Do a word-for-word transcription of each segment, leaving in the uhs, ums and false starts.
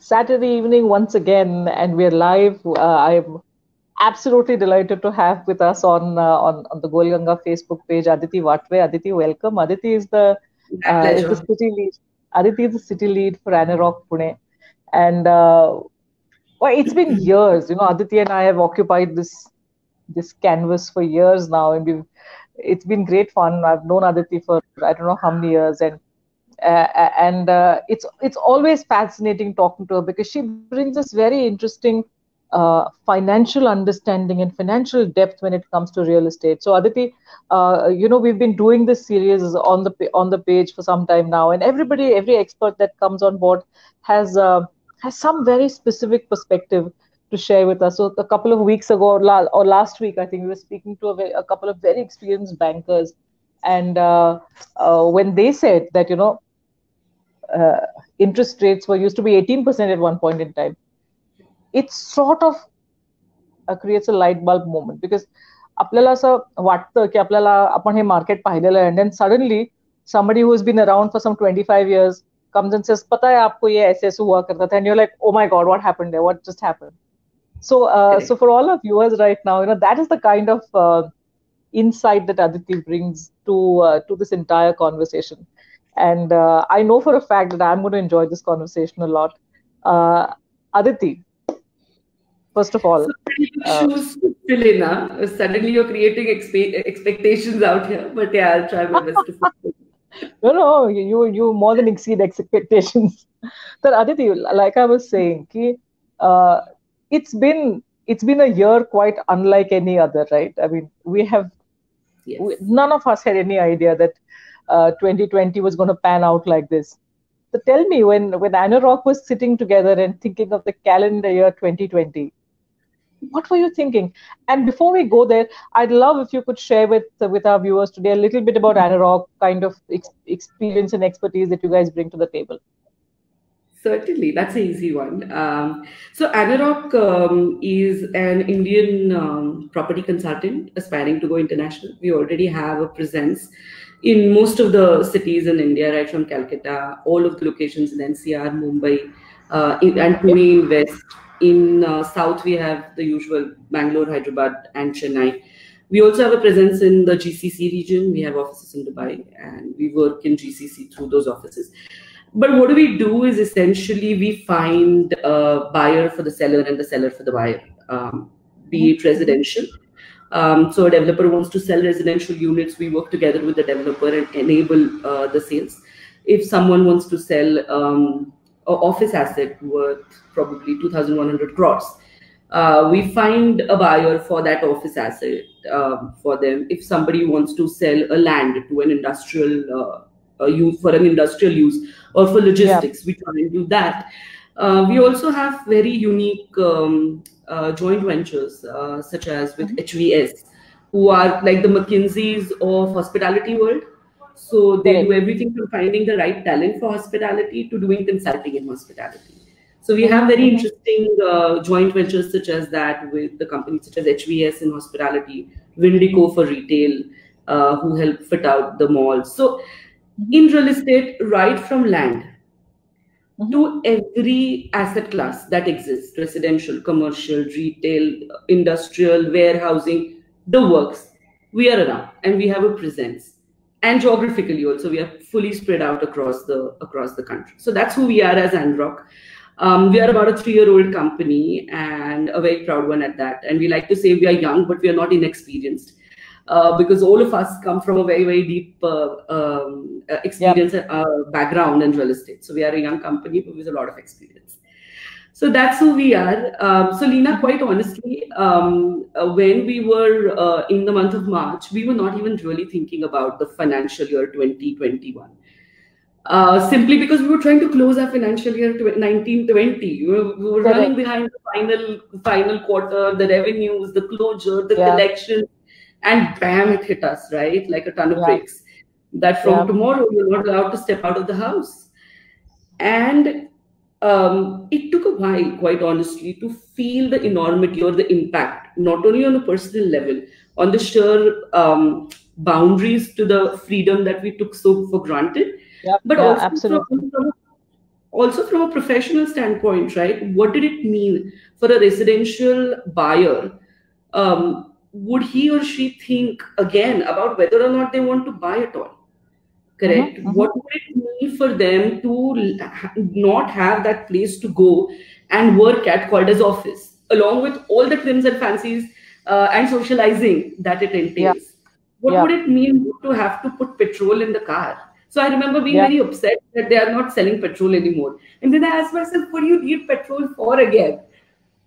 Saturday evening once again, and we're live. Uh, I'm absolutely delighted to have with us on uh, on, on the Goel Ganga Facebook page, Aditi Watve. Aditi, welcome. Aditi is the, uh, is the city lead. Aditi is the city lead for Anarock Pune, and uh, well, it's been years. You know, Aditi and I have occupied this this canvas for years now, and we've, it's been great fun. I've known Aditi for I don't know how many years, and. Uh, and uh, it's it's always fascinating talking to her because she brings us very interesting uh, financial understanding and financial depth when it comes to real estate. So Aditi, uh, you know, we've been doing this series on the on the page for some time now, and everybody, every expert that comes on board has uh, has some very specific perspective to share with us. So a couple of weeks ago, or, la or last week, I think we were speaking to a, very, a couple of very experienced bankers, and uh, uh, when they said that, you know, Uh, interest rates were used to be eighteen percent at one point in time, it sort of uh, creates a light bulb moment, because आपल्याला असं वाटतं की आपल्याला आपण हे market पाहिलेलं आहे, and then suddenly somebody who's been around for some twenty-five years comes and says, पता है आपको ये ऐसे ऐसे हुआ करता था, and you're like, oh my god, what happened there, what just happened? So uh, so for all our viewers right now, you know, that is the kind of uh, insight that Aditi brings to uh, to this entire conversation. And uh, I know for a fact that I'm going to enjoy this conversation a lot. Uh, Aditi, first of all. Shoes, uh, Leena. Suddenly you're creating expe expectations out here, but yeah, I'll try my best to No, no, you you more than exceed expectations. So Aditi, like I was saying, ki, uh, it's been it's been a year quite unlike any other, right? I mean, we have yes. we, none of us had any idea that Uh, twenty twenty was going to pan out like this. So tell me, when when Anarock was sitting together and thinking of the calendar year twenty twenty, what were you thinking? And before we go there, I'd love if you could share with uh, with our viewers today a little bit about Anarock, kind of ex experience and expertise that you guys bring to the table. Certainly, that's an easy one. Um, so Anarock um, is an Indian um, property consultant aspiring to go international. We already have a presence in most of the cities in India, right from Calcutta, all of the locations in N C R, Mumbai, uh, in, and Pune in West. In uh, South, we have the usual Bangalore, Hyderabad, and Chennai. We also have a presence in the G C C region. We have offices in Dubai, and we work in G C C through those offices. But what do we do is essentially we find a buyer for the seller and the seller for the buyer, um, be it residential. Um, so a developer wants to sell residential units. We work together with the developer and enable uh, the sales. If someone wants to sell um, an office asset worth probably two thousand one hundred crores, uh, we find a buyer for that office asset uh, for them. If somebody wants to sell a land to an industrial uh, use for an industrial use or for logistics, yeah. we try and do that. Uh, we also have very unique um, uh, joint ventures, uh, such as with H V S, who are like the McKinsey's of hospitality world. So they right. do everything from finding the right talent for hospitality to doing consulting in hospitality. So we have very interesting uh, joint ventures such as that with the companies such as H V S in hospitality, Windico for retail, uh, who help fit out the malls. So in real estate, right from land to every asset class that exists, residential, commercial, retail, industrial, warehousing, the works, we are around and we have a presence. And geographically also, we are fully spread out across the across the country. So that's who we are as Anarock. Um, we are about a three-year-old company and a very proud one at that. And we like to say we are young, but we are not inexperienced. Uh, because all of us come from a very, very deep uh, um, experience yep. uh, background in real estate. So we are a young company with a lot of experience. So that's who we are. Um, so Leena, quite honestly, um, uh, when we were uh, in the month of March, we were not even really thinking about the financial year twenty twenty-one. Uh, simply because we were trying to close our financial year nineteen twenty. We were, we were running behind the final, final quarter, the revenues, the closure, the yeah. collection. And bam, it hit us, right? Like a ton of yeah. bricks. That from yeah. tomorrow, you're not allowed to step out of the house. And um, it took a while, quite honestly, to feel the enormity or the impact, not only on a personal level, on the sheer um, boundaries to the freedom that we took so for granted, yep. but yeah, also from, from, also from a professional standpoint, right? What did it mean for a residential buyer? Um, would he or she think again about whether or not they want to buy at all? Correct. Mm-hmm. What would it mean for them to not have that place to go and work at called as office, along with all the trims and fancies uh, and socializing that it entails? Yeah. What yeah. would it mean to have to put petrol in the car? So I remember being yeah. very upset that they are not selling petrol anymore. And then I asked myself, what do you need petrol for again?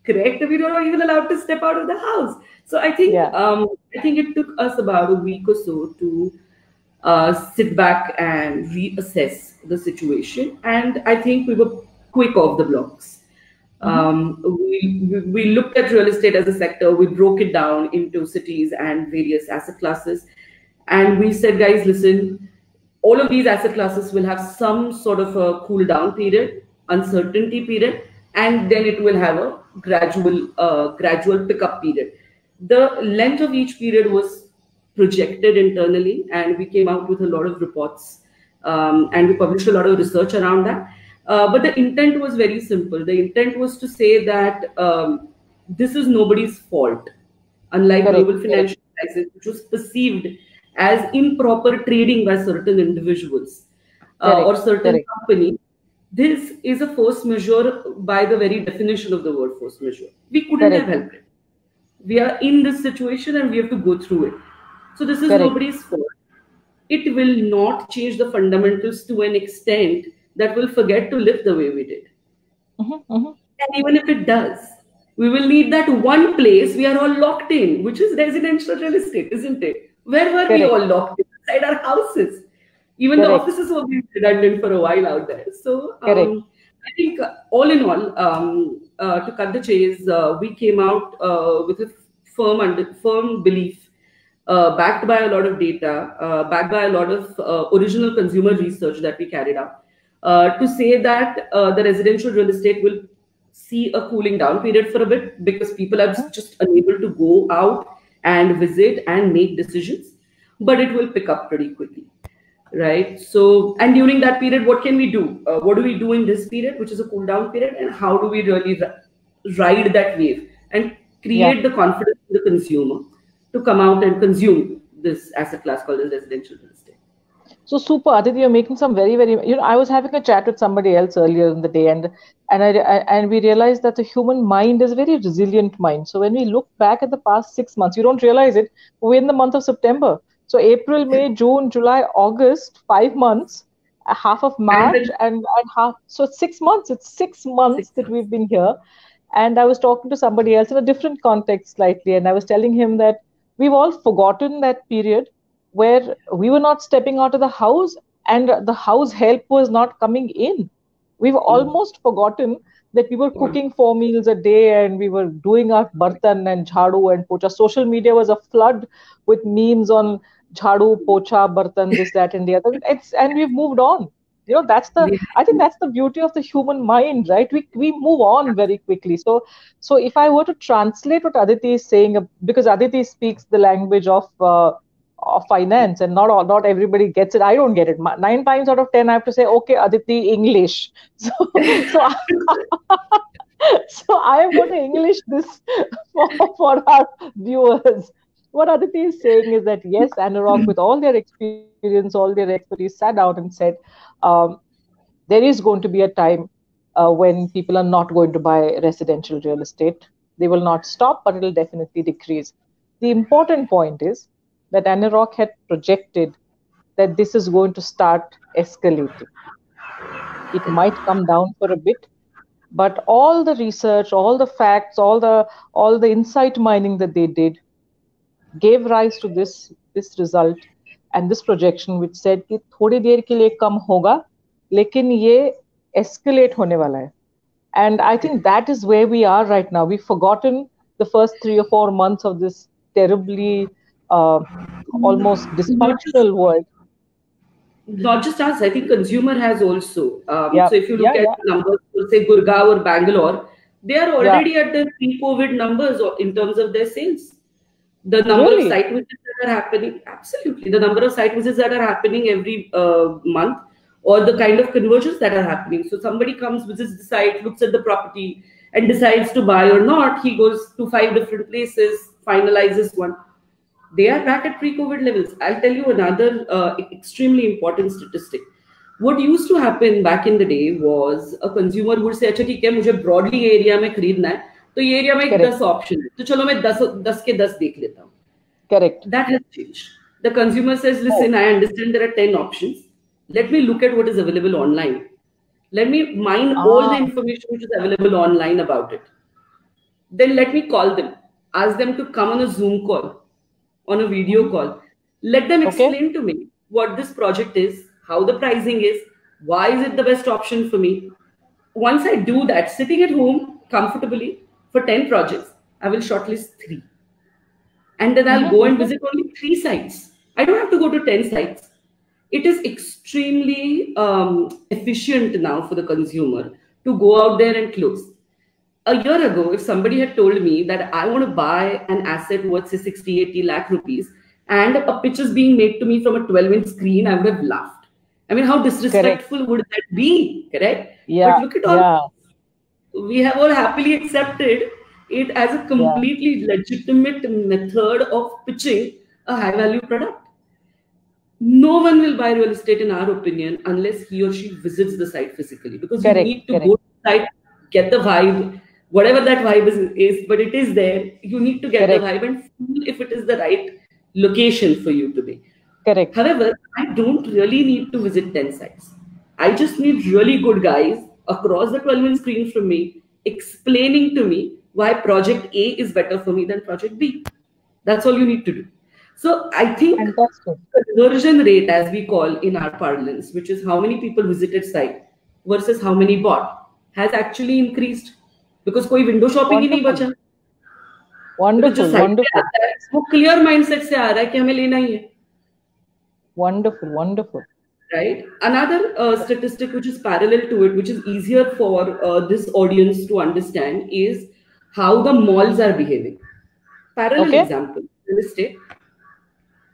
Correct? We are not even allowed to step out of the house. So I think yeah. um, I think it took us about a week or so to uh, sit back and reassess the situation. And I think we were quick off the blocks. Um, we, we looked at real estate as a sector. We broke it down into cities and various asset classes. And we said, guys, listen, all of these asset classes will have some sort of a cool down period, uncertainty period, and then it will have a gradual, uh, gradual pickup period. The length of each period was projected internally, and we came out with a lot of reports, um, and we published a lot of research around that. Uh, but the intent was very simple. The intent was to say that um, this is nobody's fault. Unlike Correct. global financial crisis, which was perceived as improper trading by certain individuals uh, or certain Correct. companies, this is a force majeure by the very definition of the word force majeure. We couldn't Correct. have helped it. We are in this situation and we have to go through it. So this is Correct. nobody's fault. It will not change the fundamentals to an extent that we'll forget to live the way we did. Mm-hmm, mm-hmm. And even if it does, we will need that one place we are all locked in, which is residential real estate, isn't it? Where were Correct. we all locked in? Inside our houses. Even Correct. the offices were being redundant for a while out there. So um, I think uh, all in all, um, uh, to cut the chase, uh, we came out uh, with a firm, under, firm belief, uh, backed by a lot of data, uh, backed by a lot of uh, original consumer research that we carried out. Uh, to say that uh, the residential real estate will see a cooling down period for a bit because people are just, just unable to go out and visit and make decisions, but it will pick up pretty quickly, right? So, and during that period, what can we do? Uh, what do we do in this period, which is a cool down period, and how do we really ride that wave and create yeah. the confidence in the consumer to come out and consume this asset class called as residential real estate? So super, Aditi, you're making some very, very, you know, I was having a chat with somebody else earlier in the day, and and I, I and we realized that the human mind is a very resilient mind. So when we look back at the past six months, you don't realize it, we're in the month of September. So April, May, June, July, August, five months, half of March, and, and half, so it's six months, it's six months that we've been here. And I was talking to somebody else in a different context slightly, and I was telling him that we've all forgotten that period where we were not stepping out of the house and the house help was not coming in. We've almost forgotten that we were cooking four meals a day and we were doing our bartan and jhadu and pocha. Social media was a flood with memes on jhadu, pocha, bartan, this, that, and the other. It's, and we've moved on. You know, that's the, I think that's the beauty of the human mind, right? We we move on very quickly. So, so if I were to translate what Aditi is saying, because Aditi speaks the language of, uh, of finance, and not all, not everybody gets it. I don't get it. Nine times out of ten, I have to say, okay, Aditi, English. So, so, I, so I am going to English this for, for our viewers. What Aditi is saying is that, yes, Anarock, with all their experience, all their expertise, sat down and said, um, there is going to be a time uh, when people are not going to buy residential real estate. They will not stop, but it will definitely decrease. The important point is that Anarock had projected that this is going to start escalating. It might come down for a bit, but all the research, all the facts, all the all the insight mining that they did gave rise to this, this result and this projection, which said ki thodi der ke liye kam hoga, lekin ye escalate hone wala hai. And I think that is where we are right now. We've forgotten the first three or four months of this terribly Uh, almost dysfunctional world. Not just us, I think consumer has also. Um, yeah. So if you look yeah, at yeah. numbers, say Gurgaon or Bangalore, they are already yeah. at the pre-COVID numbers in terms of their sales. The number really? of site visits that are happening, absolutely, the number of site visits that are happening every uh, month or the kind of conversions that are happening. So somebody comes, visits the site, looks at the property and decides to buy or not. He goes to five different places, finalizes one. They are back at pre-COVID levels. I'll tell you another uh, extremely important statistic. What used to happen back in the day was a consumer would say, अच्छा ठीक है मुझे broadly area में खरीदना है, तो ये area में दस option है, तो चलो मैं दस दस के दस देख लेता हूँ. Correct. That has changed. The consumer says, listen, I understand there are ten options. Let me look at what is available online. Let me mine all the information which is available online about it. Then let me call them, ask them to come on a Zoom call, on a video call. Let them explain to me what this project is, how the pricing is, why is it the best option for me. Once I do that, sitting at home comfortably for ten projects, I will shortlist three, and then I'll go and visit only three sites. I don't have to go to ten sites. It is extremely um, efficient now for the consumer to go out there and close. A year ago, if somebody had told me that I want to buy an asset worth say sixty, eighty lakh rupees, and a pitch is being made to me from a twelve-inch screen, I would have laughed. I mean, how disrespectful Correct. Would that be, correct? Yeah. But look at all, yeah. we have all happily accepted it as a completely yeah. legitimate method of pitching a high-value product. No one will buy real estate, in our opinion, unless he or she visits the site physically, because Correct. You need to Correct. Go to the site, get the vibe, whatever that vibe is, is, but it is there. You need to get Correct. The vibe and feel if it is the right location for you to be. Correct. However, I don't really need to visit ten sites. I just need really good guys across the twelve-inch screen from me explaining to me why project A is better for me than project B. That's all you need to do. So I think Fantastic. Conversion rate, as we call in our parlance, which is how many people visited site versus how many bought, has actually increased, because koi window shopping hi nahi bacha. Wonderful, so wonderful. Wo clear mindset se aa raha hai ki hame lena hi hai. Wonderful, wonderful. Right. Another uh, statistic which is parallel to it, which is easier for uh, this audience to understand, is how the malls are behaving. Parallel okay. example, real estate.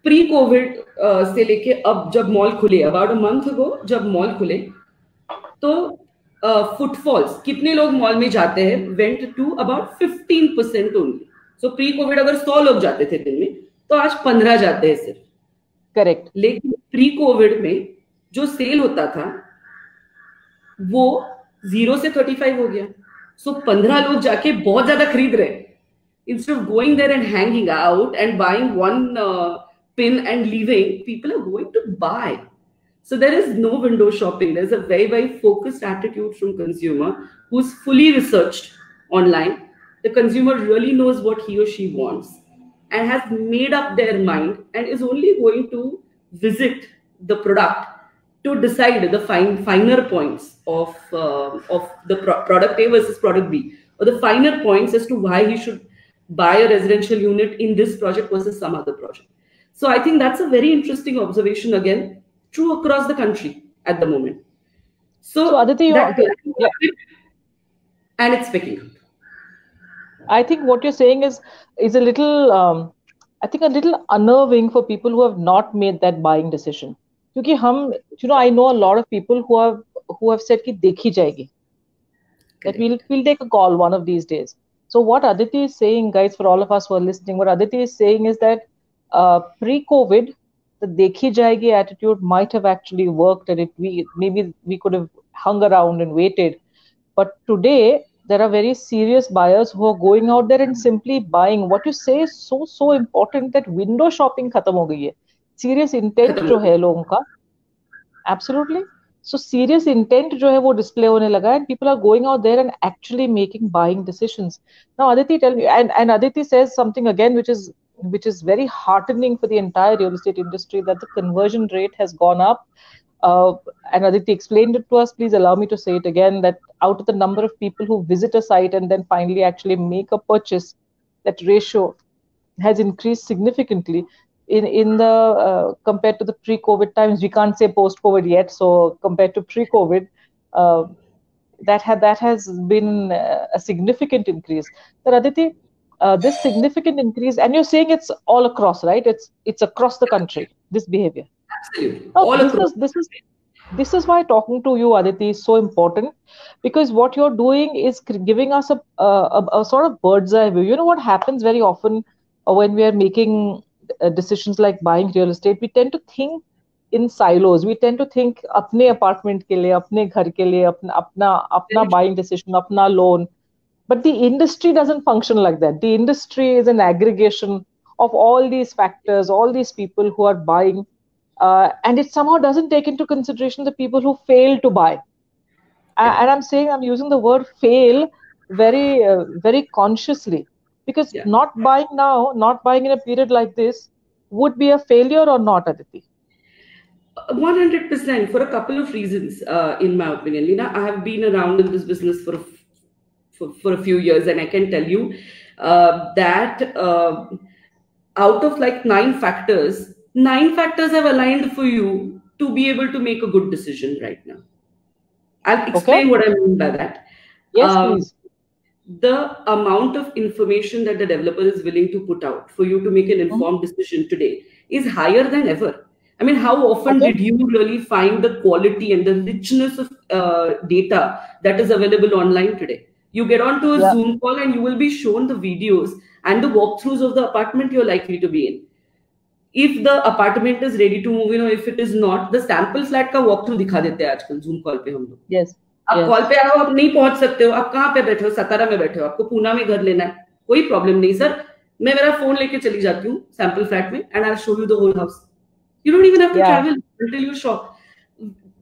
Pre-COVID uh, से लेके अब जब mall खुले, about a month ago, जब mall खुले, तो uh, footfalls कितने लोग mall में जाते हैं went to about fifteen percent only. So pre-COVID अगर सौ लोग जाते थे दिन में, तो आज पंद्रह जाते हैं सिर्फ. करेक्ट. लेकिन प्री कोविड में जो सेल होता था वो जीरो से पैंतीस हो गया. सो पंद्रह लोग जाके बहुत ज्यादा खरीद रहे हैं, instead of going there and hanging out and buying one pin and leaving, people are going to buy. So there is no window shopping. There is a very very focused attitude from consumer who is fully researched online. The consumer really knows what he or she wants and has made up their mind and is only going to visit the product to decide the fine, finer points of uh, of the pro product A versus product B, or the finer points as to why he should buy a residential unit in this project versus some other project. So I think that's a very interesting observation, again, true across the country at the moment. So, so Aditi, that, yeah. and it's picking up. I think what you're saying is is a little, um, I think a little unnerving for people who have not made that buying decision. Because hum, you know, I know a lot of people who have who have said ki dekhi jayegi, that we'll we'll take a call one of these days. So what Aditi is saying, guys, for all of us who are listening, what Aditi is saying is that uh, pre-COVID, the dekhi jayegi attitude might have actually worked, and it we maybe we could have hung around and waited, but today there are very serious buyers who are going out there and simply buying. What you say is so, so important, that window shopping khatam ho gayi hai. Serious intent jo hai logon ka. Absolutely. So serious intent jo hai wo display hone laga, and people are going out there and actually making buying decisions. Now Aditi, tell me, and, and Aditi says something again, which is, which is very heartening for the entire real estate industry, that the conversion rate has gone up. Uh, and Aditi explained it to us, please allow me to say it again, that out of the number of people who visit a site and then finally actually make a purchase, that ratio has increased significantly in, in the uh, compared to the pre-COVID times. We can't say post-COVID yet, so compared to pre-COVID, uh, that, ha that has been uh, a significant increase. So Aditi, uh, this significant increase, and you're saying it's all across, right? It's, it's across the country, this behavior. Absolutely. Oh, all this across. Is, this is This is why talking to you, Aditi, is so important, because what you're doing is giving us a, a, a sort of bird's eye view. You know what happens very often when we are making decisions like buying real estate? We tend to think in silos. We tend to think apne apartment ke liye, apne ghar ke liye, apna, apna, apna buying decision, apna loan. But the industry doesn't function like that. The industry is an aggregation of all these factors, all these people who are buying. Uh, and it somehow doesn't take into consideration the people who fail to buy. And, and I'm saying, I'm using the word fail very, uh, very consciously, because yeah. not buying now, not buying in a period like this would be a failure or not, Aditi? one hundred percent, for a couple of reasons, uh, in my opinion. Leena, I have been around in this business for a, for, for a few years, and I can tell you uh, that uh, out of like nine factors, Nine factors have aligned for you to be able to make a good decision right now. I'll explain okay. what I mean by that. Yes, um, please. The amount of information that the developer is willing to put out for you to make an informed mm-hmm. decision today is higher than ever. I mean, how often okay. did you really find the quality and the richness of uh, data that is available online today? You get onto a yeah. Zoom call and you will be shown the videos and the walkthroughs of the apartment you're likely to be in. If the apartment is ready to move in, you know, if it is not, the sample flat का walkthrough दिखा देते हैं आजकल Zoom call पे हम लोग. Yes. आप call पे आओ, आप नहीं पहुंच सकते हो, आप कहाँ पे बैठे हो? सतारा में बैठे हो, आपको पुणे में घर लेना है, कोई problem नहीं सर, मैं मेरा phone लेके चली जाती हूँ sample flat में and I'll show you the whole house. You don't even have to yeah. travel until you shop.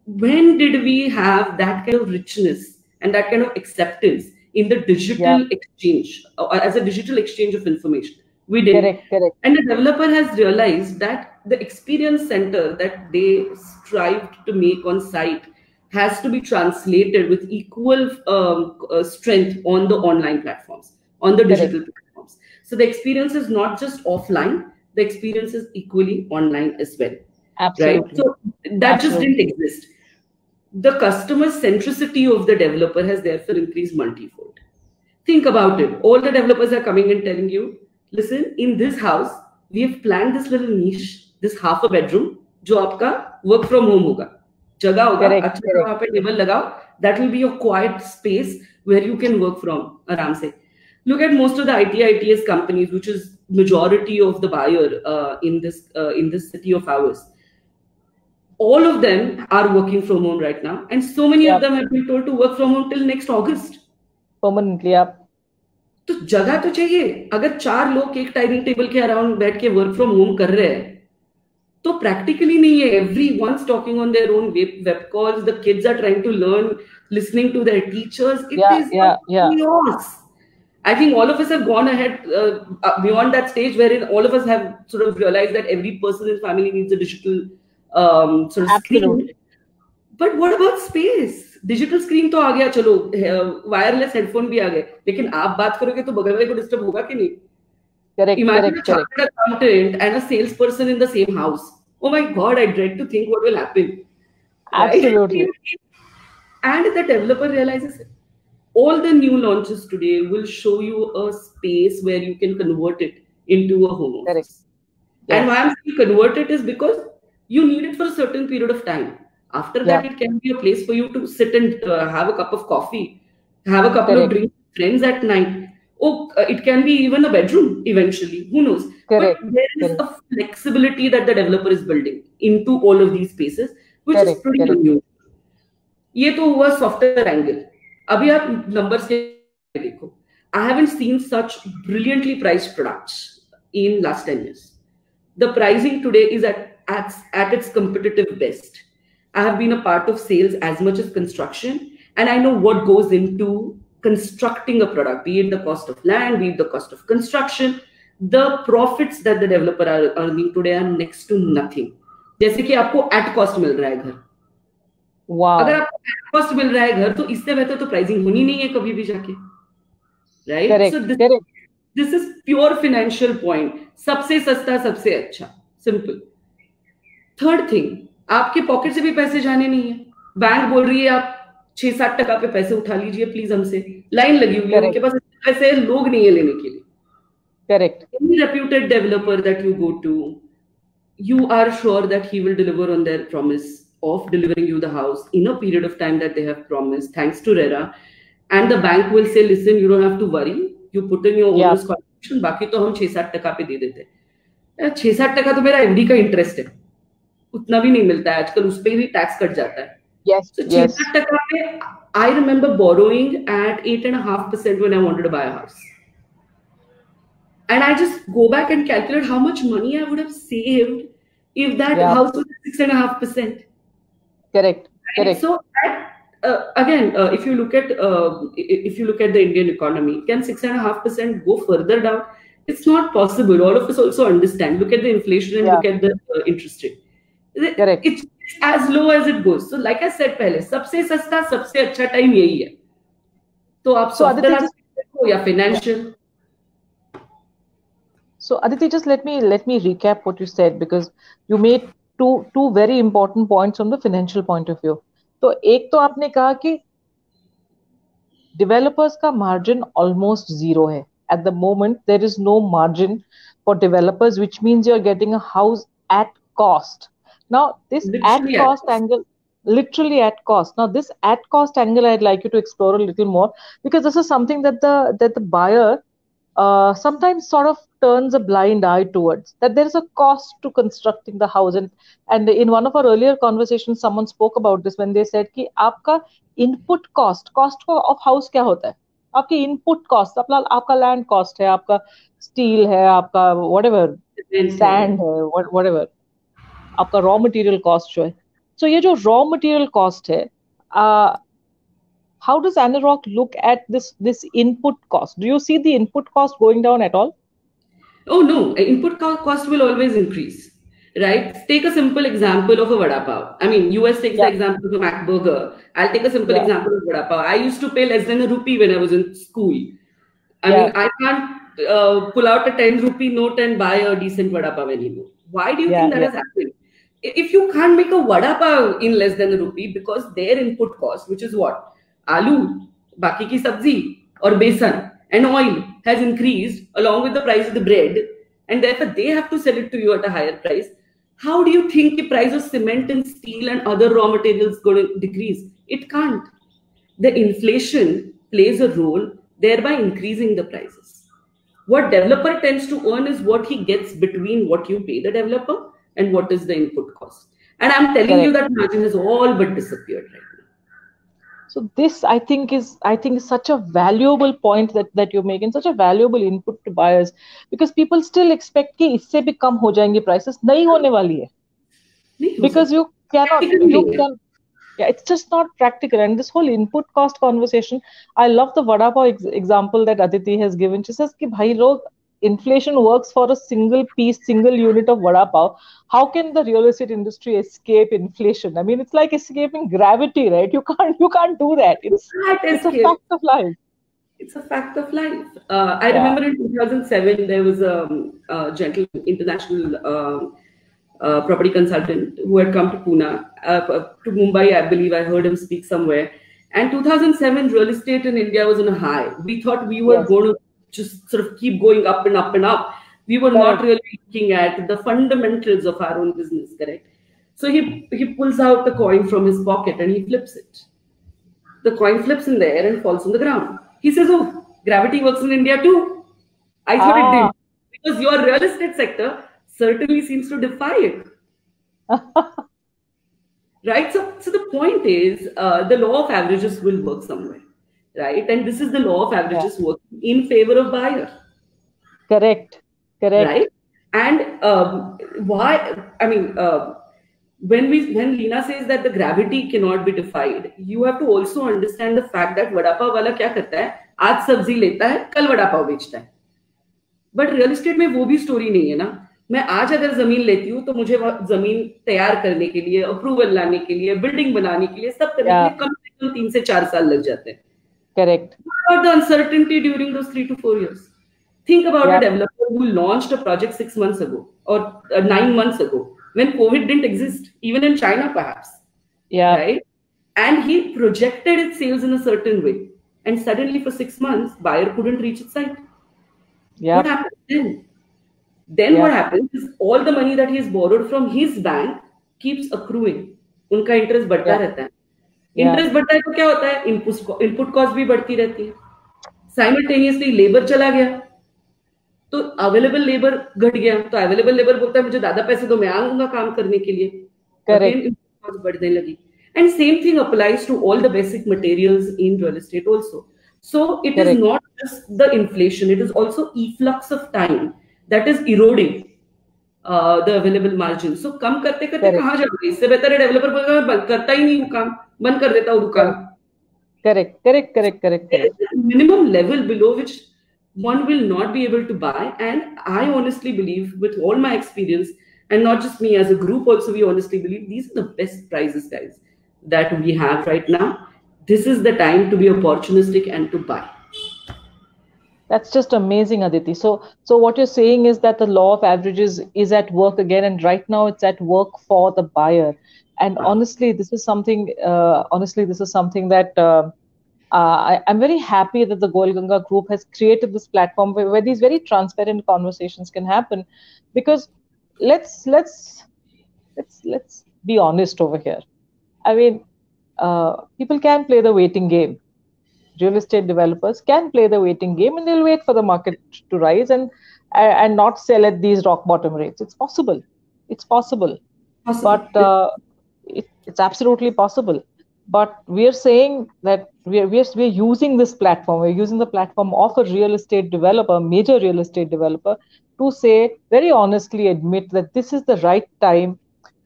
When did we have that kind of richness and that kind of acceptance in the digital yeah. exchange or as a digital exchange of information? We did. Correct, correct. And the developer has realized that the experience center that they strived to make on site has to be translated with equal um, uh, strength on the online platforms, on the digital correct. platforms. So the experience is not just offline, the experience is equally online as well. Absolutely. Right? So that Absolutely. just didn't exist. The customer centricity of the developer has therefore increased multifold. Think about it. All the developers are coming and telling you, listen, in this house, we have planned this little niche, this half a bedroom, जो आपका work from home होगा, जगह होगा, अच्छा वहाँ पे table लगाओ, that will be your quiet space where you can work from आराम से. Look at most of the I T I T S companies, which is majority of the buyer uh, in this uh, in this city of ours. All of them are working from home right now, and so many yeah. of them have been told to work from home till next August. Permanently, yeah. तो जगह तो चाहिए. अगर चार लोग एक dining table के around बैठ के वर्क फ्रॉम होम कर रहे हैं तो प्रैक्टिकली नहीं है. Everyone's talking on their own web calls, the kids are trying to learn listening to their teachers. It is chaos. I think all of us have gone ahead uh, beyond that stage wherein all of us have sort of realized that every person in family needs a digital um, sort of Absolutely. screen. But what about space? Digital screen तो आ गया, चलो wireless headphone भी आ गए, लेकिन आप बात करोगे तो बगल वाले को disturb होगा कि नहीं? Correct, Imagine correct, a correct. Chartered accountant and a salesperson in the same house. Oh my God, I dread to think what will happen. Absolutely. Right? And the developer realizes all the new launches today will show you a space where you can convert it into a home. Correct. Yeah. And why I'm saying convert it is because you need it for a certain period of time. After that, yeah. it can be a place for you to sit and uh, have a cup of coffee, have a couple Correct. of drinks, friends at night. Oh, uh, it can be even a bedroom eventually. Who knows? Correct. But there is Correct. a flexibility that the developer is building into all of these spaces, which Correct. is pretty Correct. new. ये तो हुआ software angle. अभी आप numbers देखो. I haven't seen such brilliantly priced products in last ten years. The pricing today is at at, at its competitive best. I have been a part of sales as much as construction, and I know what goes into constructing a product, be it the cost of land, be it the cost of construction. The profits that the developer are earning today are next to nothing. जैसे कि आपको at cost मिल रहा है घर. Wow. अगर आपको at cost मिल रहा है घर, तो इससे बेहतर तो pricing होनी नहीं है कभी भी जाके, right? Correct. So this, Correct. this is pure financial point. सबसे सस्ता, सबसे अच्छा, simple. Third thing. आपके पॉकेट से भी पैसे जाने नहीं है. बैंक बोल रही है आप छह सात टका पे पैसे उठा लीजिए प्लीज हमसे. लाइन लगी हुई है, उनके पास पैसे लोग नहीं है लेने के लिए. Correct. Any reputed developer that you go to, you are sure that he will deliver on their promise of delivering you the house in a period of time that they have promised, thanks to RERA. And the bank will say, listen, you don't have to worry. You put in your own yeah. contribution. बाकी तो हम छह सात टका पे दे देते हैं. छह सात टका तो मेरा एफडी का इंटरेस्ट है, उतना भी नहीं मिलता है आजकल, उस पर भी टैक्स कट जाता है. Yes. So yes. छह सात टका पे I remember borrowing at eight and a half percent when I wanted to buy a house. And I just go back and calculate how much money I would have saved if that yeah. house was six and a half percent. Correct. Correct. And so at, uh, again, uh, if you look at uh, if you look at the Indian economy, can six and a half percent go further down? It's not possible. All of us also understand. Look at the inflation and yeah. look at the uh, interest rate. Correct. It's as low as it goes. So, like I said, पहले सबसे सस्ता, सबसे अच्छा time यही है. तो आप software हो या financial. So Aditi, just let me let me recap what you said, because you made two two very important points from the financial point of view. तो एक तो आपने कहा कि developers का margin almost zero है. At the moment, there is no margin for developers, which means you are getting a house at cost. Now this at cost angle, literally at cost. Now this at cost angle, I'd like you to explore a little more, because this is something that the that the buyer uh, sometimes sort of turns a blind eye towards, that there is a cost to constructing the house. And and in one of our earlier conversations, someone spoke about this when they said कि आपका input cost, cost of house क्या होता है, आपकी input cost, अपना आपका land cost है, आपका steel है, आपका whatever sand है, whatever आपका raw material cost जो है. So ये जो raw material cost है, uh, how does Anarock look at this this input cost? Do you see the input cost going down at all? Oh no, input cost will always increase, right? Take a simple example of a vada pav. I mean, U S takes yeah. the example of a Mac burger. I'll take a simple yeah. example of vada pav. I used to pay less than a rupee when I was in school. I yeah. mean, I can't uh, pull out a ten rupee note and buy a decent vada pav anymore. Why do you yeah, think that yeah. has happened? If you can't make a vada pav in less than a rupee because their input cost, which is what? Aloo, baki ki sabzi, or besan, and oil has increased along with the price of the bread, and therefore they have to sell it to you at a higher price. How do you think the price of cement and steel and other raw materials going to decrease? It can't. The inflation plays a role, thereby increasing the prices. What developer tends to earn is what he gets between what you pay the developer and what is the input cost. And I'm telling Correct. you that margin has all but disappeared right now. So this, I think, is I think is such a valuable point that that you make, and such a valuable input to buyers, because people still expect कि इससे भी कम हो जाएंगे prices. नहीं होने वाली है. Because you cannot, you can, yeah, it's just not practical. And this whole input cost conversation, I love the vada pav example that Aditi has given. She says कि भाई लोग, inflation works for a single piece, single unit of vada pav. How can the real estate industry escape inflation? I mean, it's like escaping gravity, right? You can't, you can't do that. It's, it's a fact of life. It's a fact of life. Uh, I yeah. remember in two thousand seven there was a, a gentle international uh, uh, property consultant who had come to Pune, uh, to Mumbai, I believe. I heard him speak somewhere. And two thousand seven real estate in India was on a high. We thought we were yes. going to just sort of keep going up and up and up. We were correct. not really looking at the fundamentals of our own business, correct? So he he pulls out the coin from his pocket and he flips it. The coin flips in the air and falls on the ground. He says, "Oh, gravity works in India too. I thought ah. it did, because your real estate sector certainly seems to defy it." Right? So so the point is, uh, the law of averages will work somewhere. Right, and this is the law of averages yeah. working in favor of buyer. Correct, correct. Right, and um, why? I mean, uh, when we when Leena says that the gravity cannot be defied, you have to also understand the fact that vada pav wala क्या करता है? आज सब्जी लेता है, कल वड़ा पाव बेचता है. But real estate में वो भी story नहीं है ना. मैं आज अगर जमीन लेती हूँ तो मुझे जमीन तैयार करने के लिए, approval लाने के लिए, building बनाने के लिए, सब करने yeah. के लिए कम से कम तीन से चार साल लग जाते हैं. Correct. What about the uncertainty during those three to four years? Think about yeah. a developer who launched a project six months ago or uh, nine months ago when COVID didn't exist, even in China perhaps. Yeah. Right. And he projected its sales in a certain way, and suddenly for six months, buyer couldn't reach its site. Yeah. What happened then? Then yeah. what happens is all the money that he has borrowed from his bank keeps accruing, उनका interest बढ़ता yeah. रहता है. Interest yeah. बढ़ता है तो क्या होता है, इनपुट इनपुट कॉस्ट भी बढ़ती रहती है. साइमल्टेनियसली लेबर चला गया तो अवेलेबल लेबर घट गया, तो अवेलेबल लेबर बोलता है मुझे ज्यादा पैसे दो, मैं आऊंगा काम करने के लिए. करेक्ट, इनपुट कॉस्ट बढ़ने लगी. And same thing applies to all the basic materials in real estate also. So it Correct. is not just the inflation; it is also efflux of time that is eroding uh, the available margin. So कम करते करते कहाँ जाओगे? इससे बेहतर है developer को करता ही नहीं काम, बंद कर देता हूँ दुकान. Correct, correct, correct, correct, correct. Minimum level below which one will not be able to buy, and I honestly believe, with all my experience, and not just me, as a group also, we honestly believe these are the best prices, guys, that we have right now. This is the time to be opportunistic and to buy. That's just amazing, Aditi. So, so what you're saying is that the law of averages is at work again, and right now it's at work for the buyer. And honestly, this is something. Uh, honestly, this is something that uh, I, I'm very happy that the Goel Ganga Group has created this platform where, where these very transparent conversations can happen. Because let's let's let's let's be honest over here. I mean. Uh, people can play the waiting game. Real estate developers can play the waiting game, and they'll wait for the market to rise and and not sell at these rock bottom rates. It's possible. It's possible. Possible. But uh, it, it's absolutely possible. But we are saying that we are we are we are using this platform. We're using the platform of a real estate developer, major real estate developer, to say very honestly, admit that this is the right time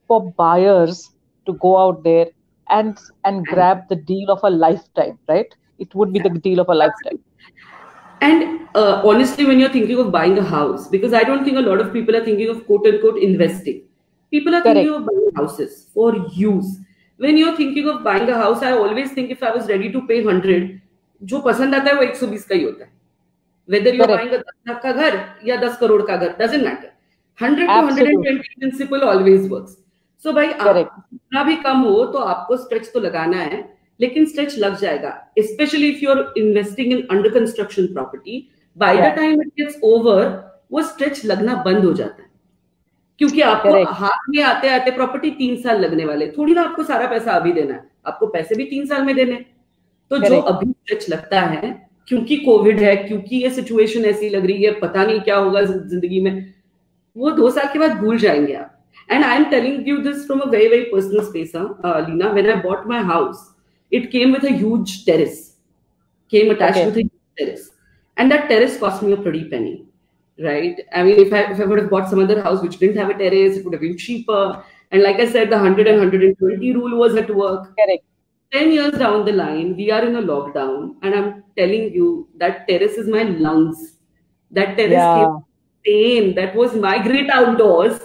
for buyers to go out there. And and grab the deal of a lifetime, right? It would be the deal of a lifetime. And uh, honestly, when you're thinking of buying a house, because I don't think a lot of people are thinking of quote unquote investing. People are Correct. thinking of buying houses for use. When you're thinking of buying a house, I always think if I was ready to pay hundred, जो पसंद आता है वो one twenty का ही होता है. Whether you're Correct. buying a ten lakh का घर या ten crore का घर, doesn't matter. one hundred to one twenty principle always works. So भाई कितना भी कम हो तो आपको स्ट्रेच तो लगाना है, लेकिन स्ट्रेच लग जाएगा. Specially if you are investing in under construction property, by the time it gets over वो स्ट्रेच लगना बंद हो जाता है, क्योंकि आपको Correct. हाथ में आते आते प्रॉपर्टी तीन साल लगने वाले. थोड़ी ना आपको सारा पैसा अभी देना है, आपको पैसे भी तीन साल में देने. तो Correct. जो अभी स्ट्रेच लगता है, क्योंकि कोविड है, क्योंकि ये सिचुएशन ऐसी लग रही है, पता नहीं क्या होगा जिंदगी में, वो दो साल के बाद भूल जाएंगे आप. And I am telling you this from a very very personal space, huh? uh, Leena. When I bought my house, it came with a huge terrace, came attached okay. with a huge terrace, and that terrace cost me a pretty penny, right? I mean, if I if I would have bought some other house which didn't have a terrace, it would have been cheaper. And like I said, the one hundred and one twenty rule was at work. Correct. Ten years down the line, we are in a lockdown, and I'm telling you that terrace is my lungs. That terrace yeah. came same. That was my great outdoors.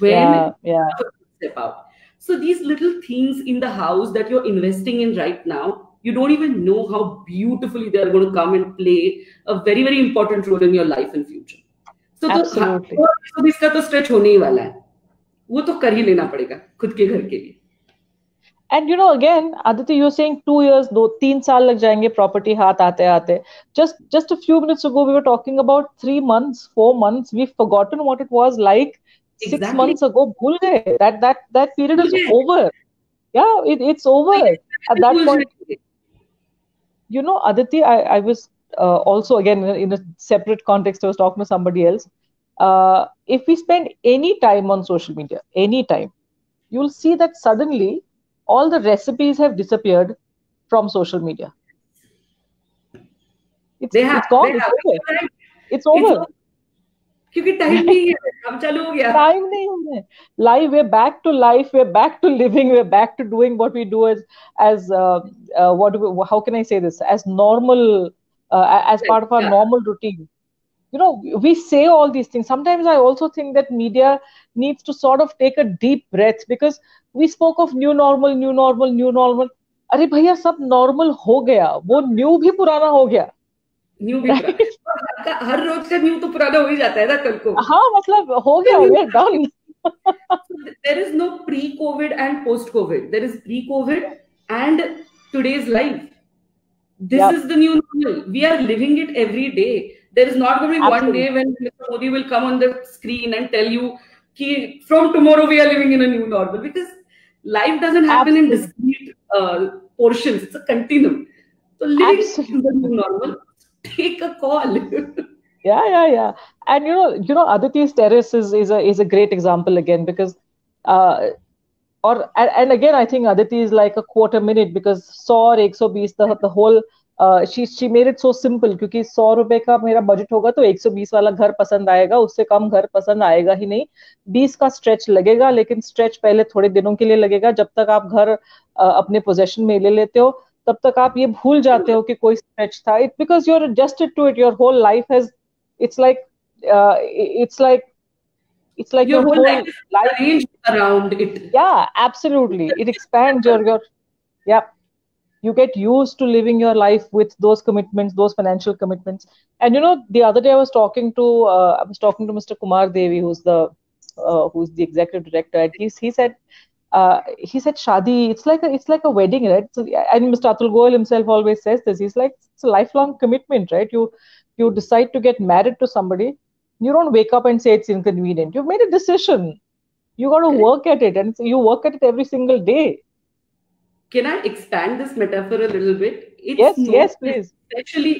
When yeah, yeah. step out. So these little things in the house that you're investing in right now, you don't even know how beautifully they are going to come and play a very very important role in your life and future. So absolutely. तो तो इसका तो stretch होने ही वाला है. वो तो कर ही लेना पड़ेगा खुद के घर के लिए. And you know, again, Aditi, you're saying two years, दो तीन साल लग जाएंगे property हाथ आते आते. Just just a few minutes ago, we were talking about three months, four months. We've forgotten what it was like. Exactly. Six months ago, bhul gaye. That that that period is yeah. over. Yeah, it, it's over at that point. You know, Aditi, I I was uh, also again in a separate context. I was talking to somebody else. Uh, if we spend any time on social media, any time, you'll see that suddenly all the recipes have disappeared from social media. It's, they have, it's gone. They have, it's over. Right. It's over. It's, क्योंकि time नहीं है, काम चालू हो गया. Time नहीं है. Life, we're back to life, we're back to living, we're back to doing what we do as as uh, uh, what we, how can I say this, as normal uh, as part of our yeah. normal routine. You know, we say all these things. Sometimes I also think that media needs to sort of take a deep breath, because we spoke of new normal, new normal, new normal. अरे भैया सब normal हो गया, वो new भी पुराना हो गया. न्यू भी right. हर रोज का न्यू तो पुराना हो ही जाता है ना कल को. हाँ, मतलब हो गया, हो गया, done. There is no pre covid and post covid. There is pre covid and today's life. This is the new normal. We are living it every day. There is not going to be one day when mister Modi will come on the screen and tell you कि from tomorrow we are living in a new normal, because Life doesn't happen Absolutely. in discrete uh, portions. It's a continuum. So live in the new normal. Take a call. yeah, yeah, yeah. And you know, you know, Aditi's terrace is is a is a great example again because, uh, or and, and again, I think Aditi is like a quarter minute because one hundred, one twenty, the the whole. Uh, she she made it so simple क्योंकि सौ रुपए का मेरा budget होगा तो एक सौ बीस वाला घर पसंद आएगा, उससे कम घर पसंद आएगा ही नहीं. बीस का स्ट्रेच लगेगा, लेकिन स्ट्रेच पहले थोड़े दिनों के लिए लगेगा. जब तक आप घर अपने पोजेशन में ले लेते हो तब तक आप ये भूल जाते हो कि कोई स्ट्रेच था. It because you are adjusted to it. Your whole life has it's like it's like it's like your whole life arranged around it. Yeah absolutely it expands your your yeah You get used to living your life with those commitments, those financial commitments. And you know, the other day I was talking to uh, I was talking to Mister Kumar Devi, who's the uh, who's the executive director. And he he said uh, he said Shadi, it's like a, it's like a wedding, right? So, and Mister Atul Goel himself always says this. He's like, it's a lifelong commitment, right? You you decide to get married to somebody, you don't wake up and say it's inconvenient. You've made a decision. You got to work at it, and you work at it every single day. Can I expand this metaphor a little bit? It's yes, not, yes, please. Especially,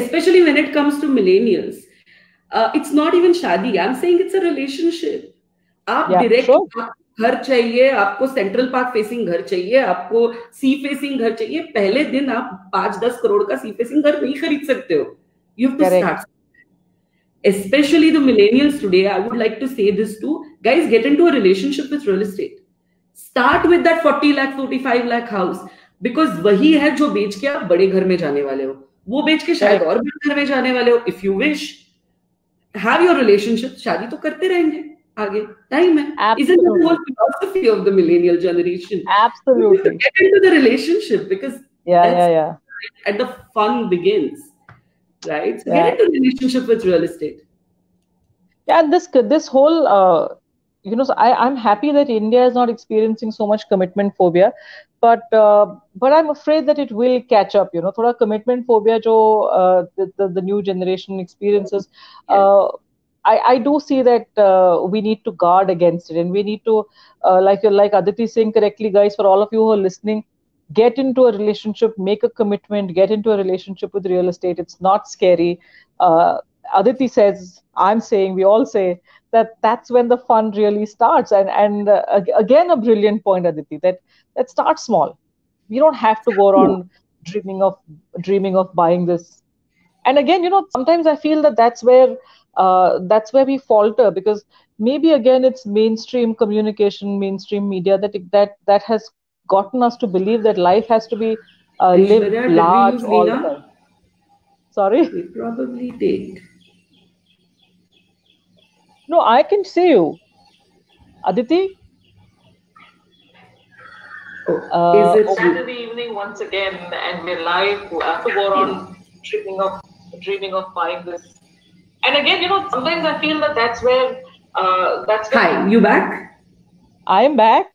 especially when it comes to millennials, uh, it's not even shadi. I'm saying it's a relationship. आप direct घर चाहिए, आपको central park facing घर चाहिए, आपको sea facing घर चाहिए. पहले दिन आप पांच दस करोड़ का सी फेसिंग घर नहीं खरीद सकते हो. You have to start. Especially the millennials today, I would like to say this too, guys, get into a relationship with real estate. Start with that forty lakh, forty-five lakh house because वही है जो बेच के आप बड़े घर में जाने वाले हो. वो बेच के शायद और बड़े घर में जाने वाले हो. If you wish, have your relationship. शादी तो करते रहेंगे आगे. Time है. Isn't that the whole philosophy of the millennial generation? Absolutely. Get into the relationship because yeah, that's yeah, yeah. And the fun begins, right? So yeah. Get into relationship with real estate. Yeah, this this whole. Uh, You know, so I, I'm happy that India is not experiencing so much commitment phobia, but uh, but I'm afraid that it will catch up. You know, थोड़ा commitment phobia जो uh, the, the the new generation experiences, uh, I I do see that uh, we need to guard against it, and we need to uh, like like Aditi saying correctly, guys. For all of you who are listening, get into a relationship, make a commitment, get into a relationship with real estate. It's not scary. Uh, Aditi says, I'm saying, we all say that that's when the fun really starts. And and uh, again, a brilliant point, Aditi, that that start small. We don't have to go around dreaming of dreaming of buying this. And again, you know, sometimes I feel that that's where uh, that's where we falter because maybe again it's mainstream communication, mainstream media that that that has gotten us to believe that life has to be uh, lived large all the time. Sorry, we probably did. No, I can see you, Aditi. Uh, Is it Saturday evening once again, and we're live. We have to go on dreaming of dreaming of buying this. And again, you know, sometimes I feel that that's where uh, that's. Where Hi, you back? I am back.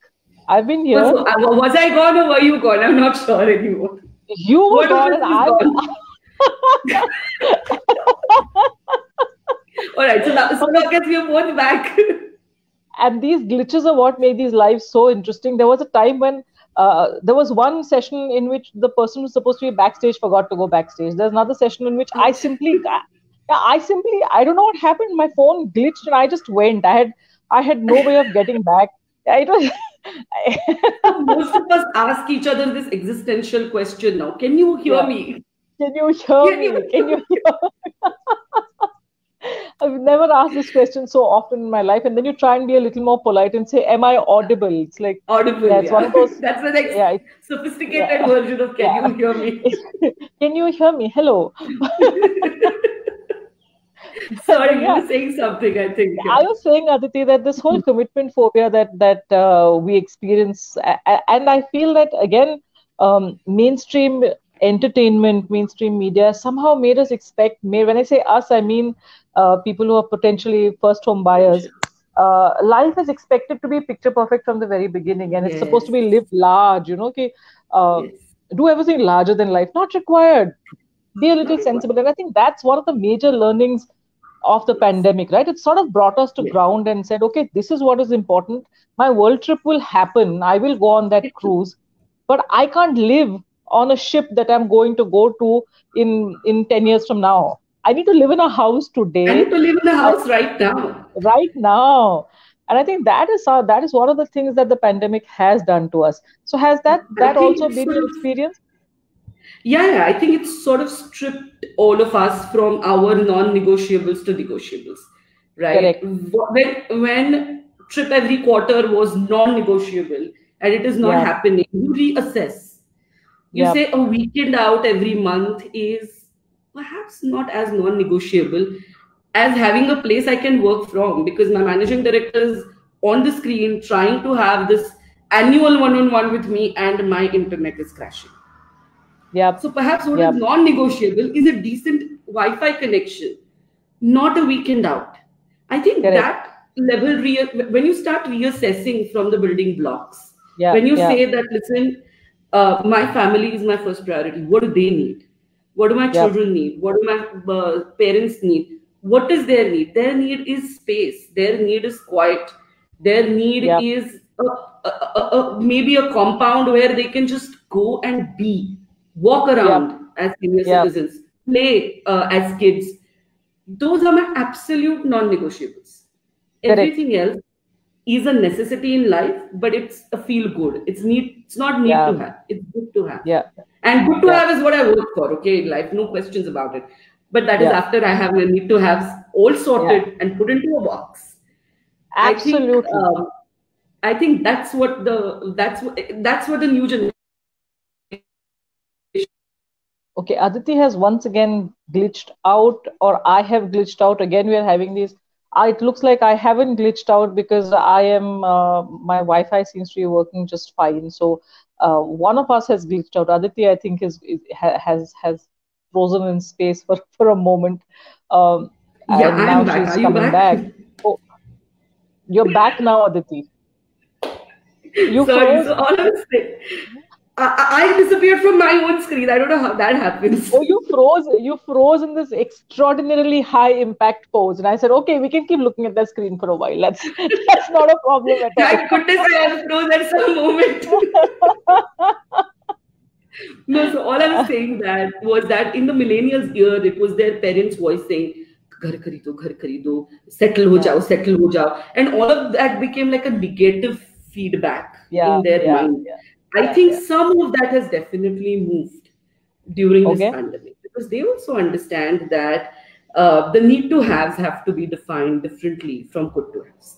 I've been here. Was, was I gone or were you gone? I'm not sure anymore. You were gone, and I was. All right, so now, so now guys, we are both back. And these glitches are what made these lives so interesting. There was a time when uh, there was one session in which the person who's supposed to be backstage forgot to go backstage. There's another session in which I simply, I, I simply, I don't know what happened. My phone glitched and I just went. I had, I had no way of getting back. It was. Most of us ask each other this existential question now. Can you hear yeah. me? Can you hear Can me? You Can you hear me? I've never asked this question so often in my life, and then you try and be a little more polite and say, "Am I audible?" It's like audible. That's yeah. one of those. That's the next yeah, sophisticated yeah. version of "Can yeah. you hear me?" Can you hear me? Hello. Sorry, yeah. you were saying something. I think yeah. I was saying, Aditi, that this whole commitment phobia that that uh, we experience, and I feel that again, um, mainstream entertainment, mainstream media somehow made us expect. Made when I say us, I mean. Uh, people who are potentially first home buyers, uh, life is expected to be picture perfect from the very beginning, and yes. it's supposed to be lived large. You know, ki, uh, yes. do everything larger than life. Not required. Be a little sensible, and I think that's one of the major learnings of the pandemic, right? It sort of brought us to yeah. ground and said, okay, this is what is important. My world trip will happen. I will go on that cruise, but I can't live on a ship that I'm going to go to in, in ten years from now. I need to live in a house today. I need to live in a house right now. Right now. And I think that is how, that is one of the things that the pandemic has done to us. So has that, that also been your experience? Yeah, yeah, I think it's sort of stripped all of us from our non-negotiables to negotiables, right? Correct. When, when trip every quarter was non-negotiable and it is not yeah. happening, you reassess. You yep. say a weekend out every month is perhaps not as non-negotiable as having a place I can work from, because my managing director is on the screen trying to have this annual one-on-one with me and my internet is crashing. Yep. So perhaps what yep. is non-negotiable is a decent Wi-Fi connection, not a weekend out. I think Correct. that level, when you start reassessing from the building blocks, yeah, when you yeah. say that, listen, uh, my family is my first priority. What do they need? What do my yep. children need? What do my uh, parents need? What is their need? Their need is space. Their need is quiet. Their need yeah. is a, a, a, a, maybe a compound where they can just go and be, walk around yeah. as senior yeah. citizens, play uh, as kids. Those are my absolute non-negotiables. Everything Correct. else is a necessity in life, but it's a feel good. It's need. It's not need yeah. to have. It's good to have. Yeah. And good to yeah. have is what I work for. Okay, in life, no questions about it. But that yeah. is after I have a need to have all sorted yeah. and put into a box. Absolutely. I think, um, I think that's what the that's what that's what the new generation. Okay, Aditi has once again glitched out, or I have glitched out again. We are having these. I, it looks like I haven't glitched out because I am. Uh, my Wi-Fi seems to be working just fine. So uh, one of us has glitched out. Aditi, I think, is, is has has. frozen in space for, for a moment. Um, yeah, and now I'm back. She's coming back. back. Oh, you're back now, Aditi. You Sorry, so all I, I, I disappeared from my own screen. I don't know how that happens. Oh, you froze. You froze in this extraordinarily high impact pose. And I said, okay, we can keep looking at the screen for a while. That's, that's not a problem at all. Thank goodness I froze at some moment. No, so all I was saying that was that in the millennials year, it was their parents' voice saying, "Ghar kharido, ghar kharido, settle ho jao, settle ho jao," and all of that became like a negative feedback yeah, in their yeah, mind. Yeah, I yeah, think yeah. some of that has definitely moved during okay. this pandemic, because they also understand that uh, the need to haves have to be defined differently from could to haves.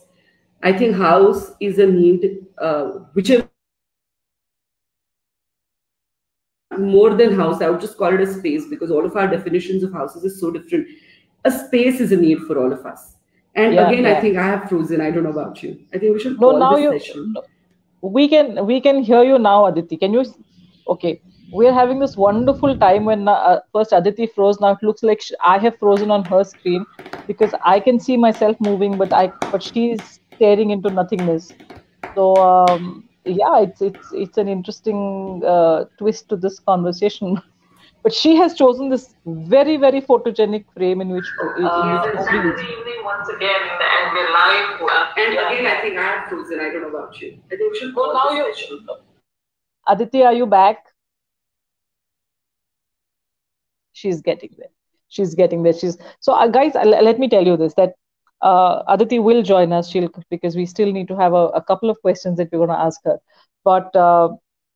I think house is a need uh, whichever. More than house, I would just call it a space, because all of our definitions of houses is so different. A space is a need for all of us. And yeah, again, yeah. I think I have frozen. I don't know about you. I think we should no, call now this you, session. We can, we can hear you now, Aditi. Can you? Okay. We're having this wonderful time when uh, first Aditi froze. Now it looks like she, I have frozen on her screen, because I can see myself moving, but I but she's staring into nothingness. So... Um, yeah, it's it's it's an interesting uh, twist to this conversation, but she has chosen this very very photogenic frame in which. Uh, yes, good evening once again, and we're live. Uh, and yeah. again, I think I have frozen. I don't know about you. I think we should go now. You should go. Aditi, are you back? She's getting there. She's getting there. She's so uh, guys. Uh, let me tell you this that. Uh, Aditi will join us, she'll, because we still need to have a, a couple of questions that we're going to ask her. But uh,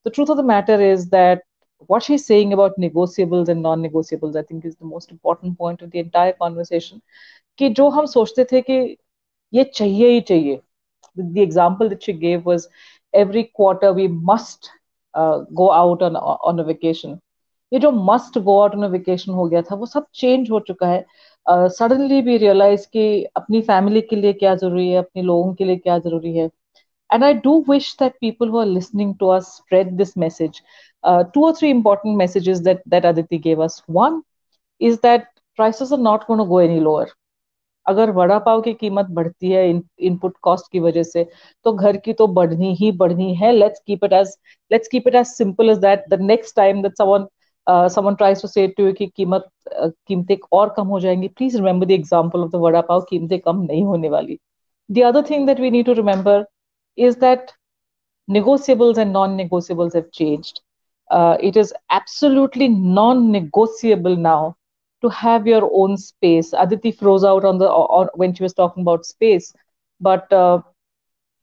the truth of the matter is that what she's saying about negotiables and non-negotiables, I think, is the most important point of the entire conversation. Ki jo hum sochte the ki ye chahiye hi chahiye. The example that she gave was every quarter we must uh, go out on on a vacation. Ye jo must go out on a vacation ho gaya tha, wo sab change ho chuka hai. Uh, suddenly we realize कि अपनी family के लिए क्या जरूरी है, अपने लोगों के लिए क्या जरूरी है. And I do wish that people who are listening to us spread this message. Uh, two or three important messages that, that Aditi gave us. One is that prices are not going to go any lower. अगर वड़ा पाव की कीमत बढ़ती है इन, input cost की वजह से, तो घर की तो बढ़नी ही बढ़नी है. Let's keep it as let's keep it as simple as that. The next time that someone uh, someone tries to say to you कि कीमत कीमतें और कम हो जाएंगी, please remember the example of the vada pav, कीमतें कम नहीं होने वाली. The other thing that we need to remember is that negotiables and non-negotiables have changed. Uh, it is absolutely non-negotiable now to have your own space. Aditi froze out on the on, when she was talking about space, but uh,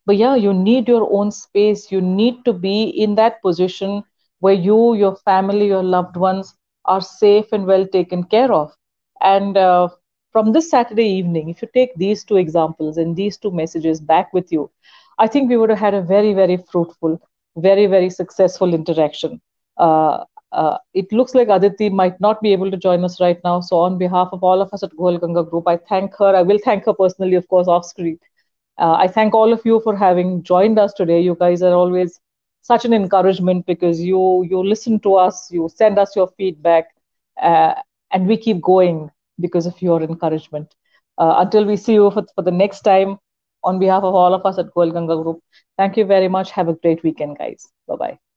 but yeah, you need your own space. You need to be in that position where you, your family, your loved ones are safe and well taken care of. And uh, from this Saturday evening, if you take these two examples and these two messages back with you, I think we would have had a very, very fruitful, very, very successful interaction. Uh, uh, it looks like Aditi might not be able to join us right now. So on behalf of all of us at Goel Ganga Group, I thank her. I will thank her personally, of course, off screen. Uh, I thank all of you for having joined us today. You guys are always such an encouragement because you you listen to us, you send us your feedback, uh, and we keep going because of your encouragement. Uh, until we see you for, for the next time, on behalf of all of us at Goel Ganga Group, thank you very much. Have a great weekend, guys. Bye-bye.